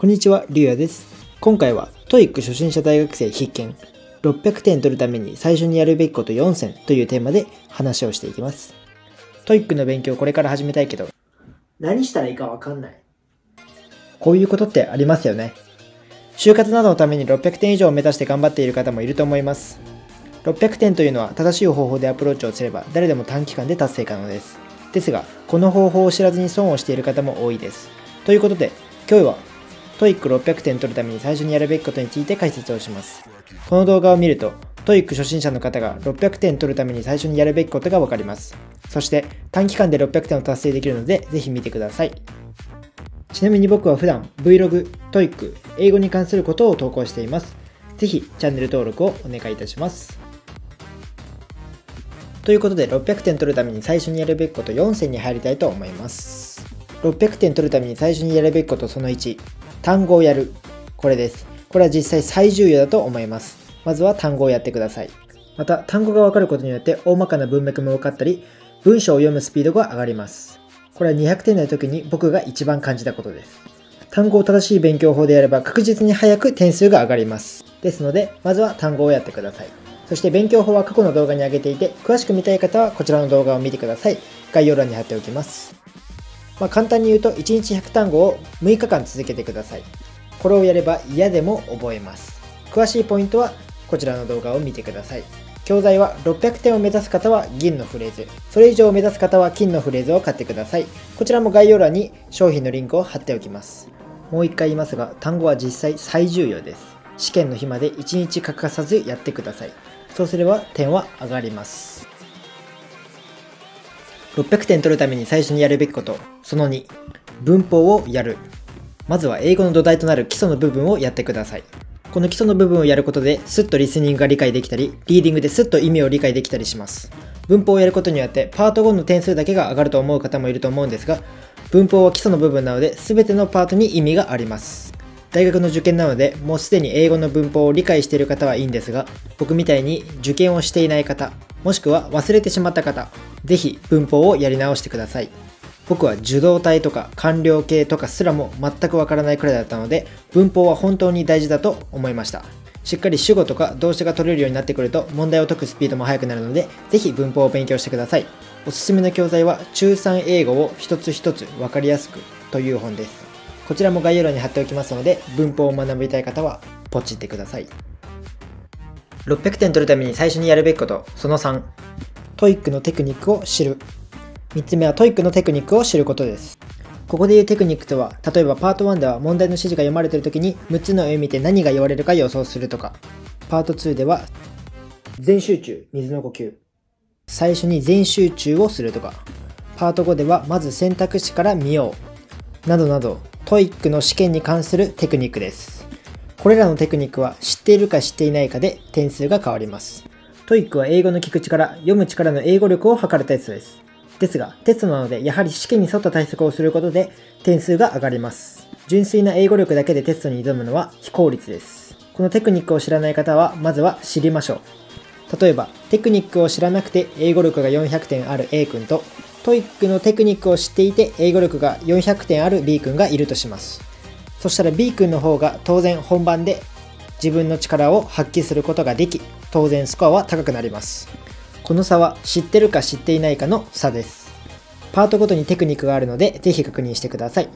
こんにちは、りゅうやです。今回は TOEIC 初心者大学生必見600点取るために最初にやるべきこと4選というテーマで話をしていきます。 TOEIC の勉強これから始めたいけど何したらいいかわかんない、こういうことってありますよね。就活などのために600点以上を目指して頑張っている方もいると思います。600点というのは正しい方法でアプローチをすれば誰でも短期間で達成可能です。ですが、この方法を知らずに損をしている方も多いです。ということで、今日は TOEIC600 点取るために最初にやるべきことについて解説をします。この動画を見ると、TOEIC 初心者の方が600点取るために最初にやるべきことがわかります。そして、短期間で600点を達成できるので、ぜひ見てください。ちなみに僕は普段 Vlog、TOEIC、英語に関することを投稿しています。ぜひチャンネル登録をお願いいたします。ということで、600点取るために最初にやるべきこと4選に入りたいと思います。600点取るために最初にやるべきことその1、単語をやる。これです。これは実際最重要だと思います。まずは単語をやってください。また、単語が分かることによって大まかな文脈も分かったり、文章を読むスピードが上がります。これは200点台の時に僕が一番感じたことです。単語を正しい勉強法でやれば確実に早く点数が上がります。ですので、まずは単語をやってください。そして勉強法は過去の動画に上げていて、詳しく見たい方はこちらの動画を見てください。概要欄に貼っておきます。簡単に言うと、1日100単語を6日間続けてください。これをやれば嫌でも覚えます。詳しいポイントはこちらの動画を見てください。教材は600点を目指す方は銀のフレーズ、それ以上を目指す方は金のフレーズを買ってください。こちらも概要欄に商品のリンクを貼っておきます。もう一回言いますが、単語は実際最重要です。試験の日まで1日欠かさずやってください。そうすれば点は上がります。600点取るために最初にやるべきことその2、文法をやる。まずは英語の土台となる基礎の部分をやってください。この基礎の部分をやることで、すっとリスニングが理解できたり、リーディングですっと意味を理解できたりします。文法をやることによってパート5の点数だけが上がると思う方もいると思うんですが、文法は基礎の部分なので全てのパートに意味があります。大学の受験なので、もうすでに英語の文法を理解している方はいいんですが、僕みたいに受験をしていない方、もしくは忘れてしまった方、ぜひ文法をやり直してください。僕は受動体とか完了形とかすらも全くわからないくらいだったので、文法は本当に大事だと思いました。しっかり主語とか動詞が取れるようになってくると、問題を解くスピードも速くなるので、ぜひ文法を勉強してください。おすすめの教材は中3英語を一つ一つわかりやすくという本です。こちらも概要欄に貼っておきますので、文法を学びたい方はポチってください。600点取るために最初にやるべきことその3、TOEIC のテクニックを知る。3つ目は TOEIC のテクニックを知ることです。ここでいうテクニックとは、例えばパート1では問題の指示が読まれている時に6つの絵を見て何が言われるか予想するとか、パート2では全集中水の呼吸、最初に全集中をするとか、パート5ではまず選択肢から見ようなどなど、TOEIC の試験に関するテクニックです。これらのテクニックは知っているか知っていないかで点数が変わります。TOEIC は英語の聞く力、読む力の英語力を測るテストです。ですが、テストなのでやはり試験に沿った対策をすることで点数が上がります。純粋な英語力だけでテストに挑むのは非効率です。このテクニックを知らない方はまずは知りましょう。例えば、テクニックを知らなくて英語力が400点ある A 君と、TOEIC のテクニックを知っていて英語力が400点ある B 君がいるとします。そしたら B 君の方が当然本番で自分の力を発揮することができ、当然スコアは高くなります。この差は知ってるか知っていないかの差です。パートごとにテクニックがあるので、ぜひ確認してください。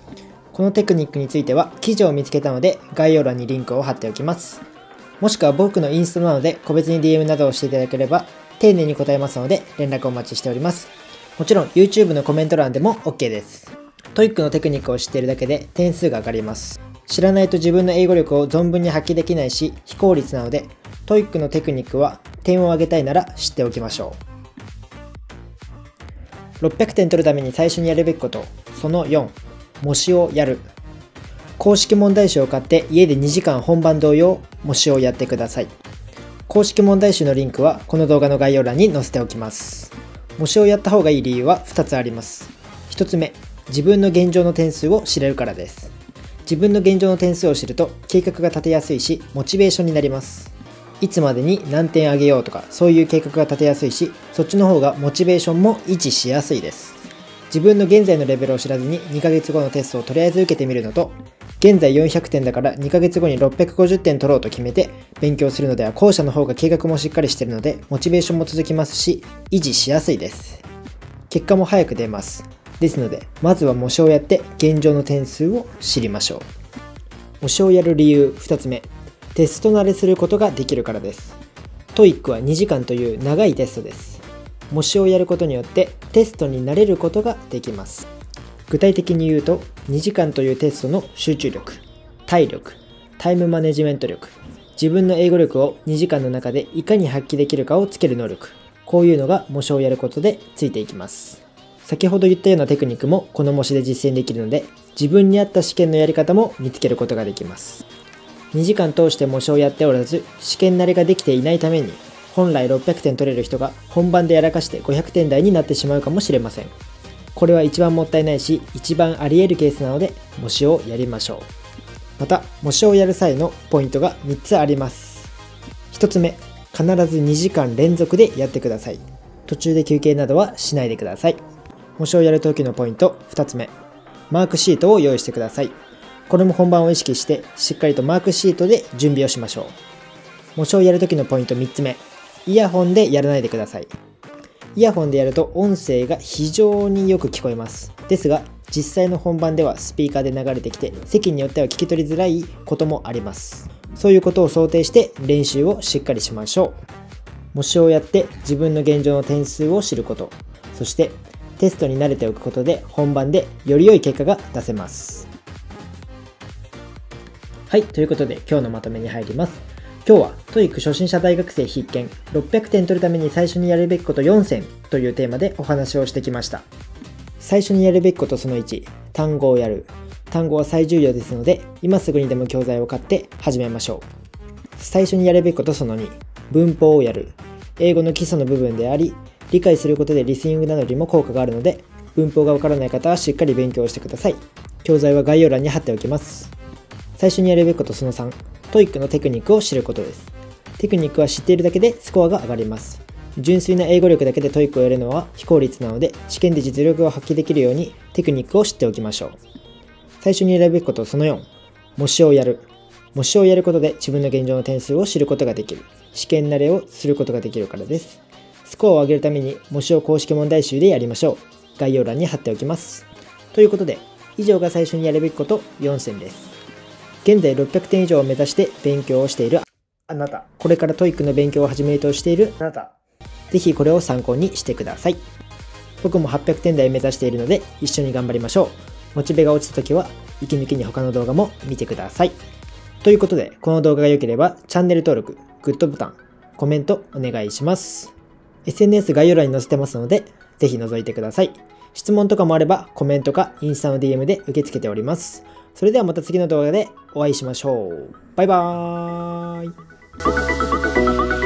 このテクニックについては記事を見つけたので、概要欄にリンクを貼っておきます。もしくは僕のインスタなので、個別に DM などをしていただければ丁寧に答えますので、連絡をお待ちしております。もちろん YouTube のコメント欄でも OK です。TOEIC のテクニックを知っているだけで点数が上がります。知らないと自分の英語力を存分に発揮できないし、非効率なので、TOEIC のテクニックは点を上げたいなら知っておきましょう。600点取るために最初にやるべきこと、その4、模試をやる。公式問題集を買って家で2時間本番同様、模試をやってください。公式問題集のリンクはこの動画の概要欄に載せておきます。模試をやった方がいい理由は2つあります。1つ目、自分の現状の点数を知れるからです。自分の現状の点数を知ると計画が立てやすいし、モチベーションになります。いつまでに何点上げようとか、そういう計画が立てやすいし、そっちの方がモチベーションも維持しやすいです。自分の現在のレベルを知らずに2ヶ月後のテストをとりあえず受けてみるのと、現在400点だから2ヶ月後に650点取ろうと決めて勉強するのでは後者の方が計画もしっかりしてるのでモチベーションも続きますし維持しやすいです。結果も早く出ます。ですのでまずは模試をやって現状の点数を知りましょう。模試をやる理由2つ目、テスト慣れすることができるからです。TOEIC は2時間という長いテストです。模試をやることによってテストに慣れることができます。具体的に言うと2時間というテストの集中力、体力、タイムマネジメント力、自分の英語力を2時間の中でいかに発揮できるかをつける能力、こういうのが模試をやることでついていきます。先ほど言ったようなテクニックもこの模試で実践できるので自分に合った試験のやり方も見つけることができます。2時間通して模試をやっておらず試験慣れができていないために本来600点取れる人が本番でやらかして500点台になってしまうかもしれません。これは一番もったいないし一番あり得るケースなので模試をやりましょう。また模試をやる際のポイントが3つあります。1つ目、必ず2時間連続でやってください。途中で休憩などはしないでください。模試をやる時のポイント2つ目、マークシートを用意してください。これも本番を意識してしっかりとマークシートで準備をしましょう。模試をやる時のポイント3つ目、イヤホンでやらないでください。イヤホンでやると音声が非常によく聞こえます。ですが実際の本番ではスピーカーで流れてきて席によっては聞き取りづらいこともあります。そういうことを想定して練習をしっかりしましょう。模試をやって自分の現状の点数を知ること、そしてテストに慣れておくことで本番でより良い結果が出せます。はい、ということで今日のまとめに入ります。今日は TOEIC 初心者大学生必見、600点取るために最初にやるべきこと4選というテーマでお話をしてきました。最初にやるべきことその1、単語をやる。単語は最重要ですので今すぐにでも教材を買って始めましょう。最初にやるべきことその2、文法をやる。英語の基礎の部分であり理解することでリスニングなどよりも効果があるので文法がわからない方はしっかり勉強してください。教材は概要欄に貼っておきます。最初にやるべきことその3、TOEIC のテクニックを知ることです。テクニックは知っているだけでスコアが上がります。純粋な英語力だけで TOEIC をやるのは非効率なので試験で実力を発揮できるようにテクニックを知っておきましょう。最初にやるべきことその4、模試をやる。模試をやることで自分の現状の点数を知ることができる、試験慣れをすることができるからです。スコアを上げるために模試を公式問題集でやりましょう。概要欄に貼っておきます。ということで以上が最初にやるべきこと4選です。現在600点以上を目指して勉強をしているあなた、これから TOEIC の勉強を始めようとしているあなた、ぜひこれを参考にしてください。僕も800点台目指しているので一緒に頑張りましょう。モチベが落ちた時は息抜きに他の動画も見てください。ということでこの動画が良ければチャンネル登録、グッドボタン、コメントお願いします。 SNS 概要欄に載せてますのでぜひ覗いてください。質問とかもあればコメントかインスタの DM で受け付けております。それではまた次の動画でお会いしましょう。バイバーイ。